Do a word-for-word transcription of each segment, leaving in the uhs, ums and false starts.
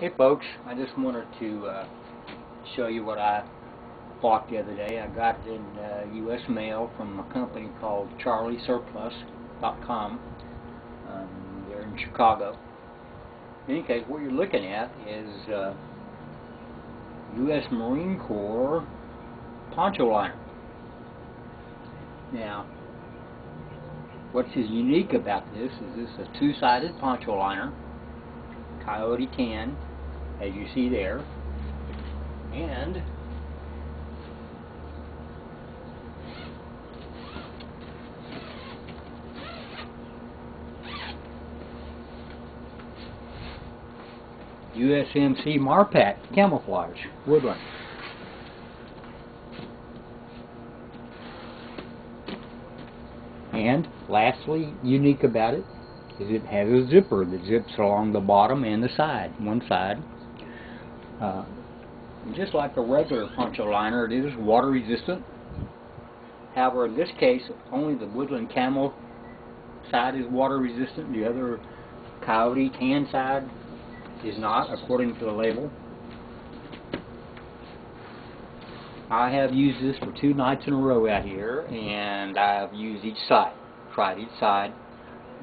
Hey folks, I just wanted to uh, show you what I bought the other day. I got it in uh, U S mail from a company called Charlie Surplus dot com. Um, they're in Chicago. In any case, what you're looking at is uh, U S Marine Corps poncho liner. Now, what's unique about this is this is a two-sided poncho liner, coyote tan, as you see there, and U S M C MARPAT camouflage woodland. And lastly, unique about it is it has a zipper that zips along the bottom and the side, one side. Uh, just like a regular poncho liner, it is water resistant. However, in this case, only the woodland camel side is water resistant. The other coyote tan side is not, according to the label. I have used this for two nights in a row out here, and I have used each side, tried each side.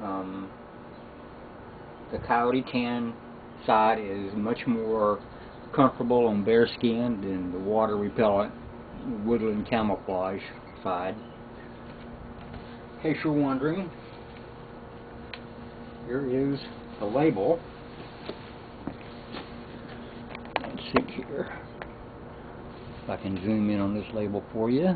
Um, the coyote tan side is much more comfortable on bare skin than the water repellent woodland camouflage side. In case you're wondering, here is the label. Let's see here if I can zoom in on this label for you.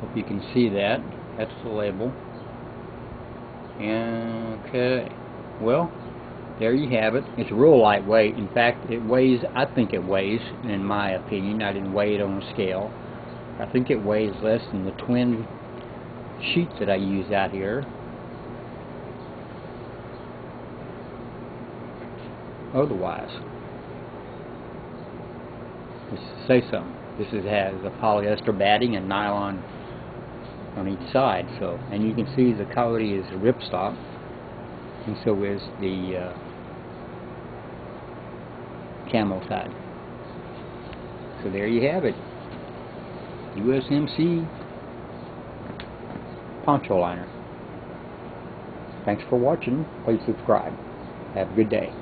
Hope you can see that. That's the label. Okay. Well, there you have it. It's real lightweight. In fact, it weighs, I think it weighs, in my opinion, I didn't weigh it on a scale, I think it weighs less than the twin sheet that I use out here. Otherwise, let's say something. This is, has a polyester batting and nylon on each side, so, and you can see the coyote is a ripstop, and so is the uh, camel side. So there you have it, U S M C poncho liner. Thanks for watching. Please subscribe. Have a good day.